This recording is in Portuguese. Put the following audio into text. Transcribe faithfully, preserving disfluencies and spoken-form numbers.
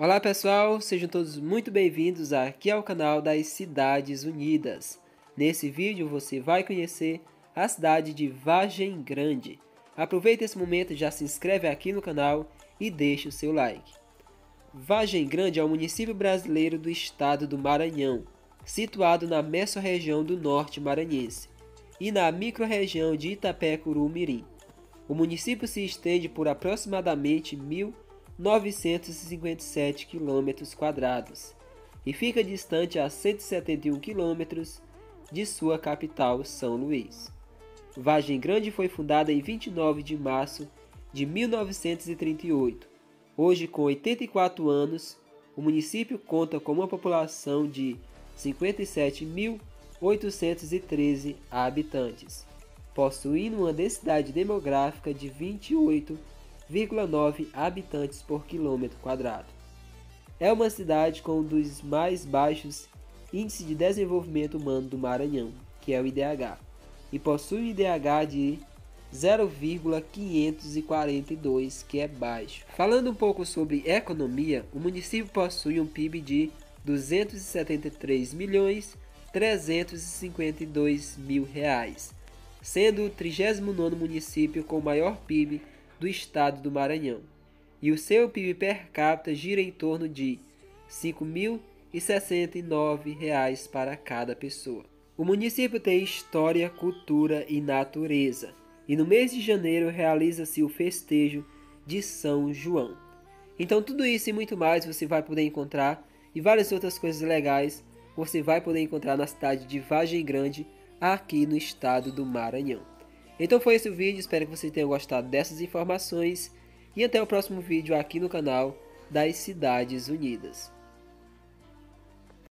Olá pessoal, sejam todos muito bem-vindos aqui ao canal das Cidades Unidas. Nesse vídeo você vai conhecer a cidade de Vargem Grande. Aproveita esse momento, já se inscreve aqui no canal e deixa o seu like. Vargem Grande é um município brasileiro do estado do Maranhão, situado na messorregião do norte maranhense e na microrregião de Itapecuru-Mirim. O município se estende por aproximadamente mil novecentos e cinquenta e sete quilômetros quadrados e fica distante a cento e setenta e um quilômetros de sua capital, São Luís. Vargem Grande foi fundada em vinte e nove de março de mil novecentos e trinta e oito. Hoje, com oitenta e quatro anos, o município conta com uma população de cinquenta e sete mil oitocentos e treze habitantes, possuindo uma densidade demográfica de vinte e oito vírgula nove habitantes por quilômetro quadrado. É uma cidade com um dos mais baixos índices de desenvolvimento humano do Maranhão, que é o I D H, e possui um I D H de zero vírgula quinhentos e quarenta e dois, que é baixo. Falando um pouco sobre economia, o município possui um P I B de duzentos e setenta e três milhões trezentos e cinquenta e dois mil reais, sendo o trigésimo nono município com o maior P I B do estado do Maranhão, e o seu P I B per capita gira em torno de cinco mil e sessenta e nove reais para cada pessoa. O município tem história, cultura e natureza, e no mês de janeiro realiza-se o festejo de São João. Então tudo isso e muito mais você vai poder encontrar, e várias outras coisas legais você vai poder encontrar na cidade de Vargem Grande, aqui no estado do Maranhão. Então foi esse o vídeo, espero que vocês tenham gostado dessas informações, e até o próximo vídeo aqui no canal das Cidades Unidas.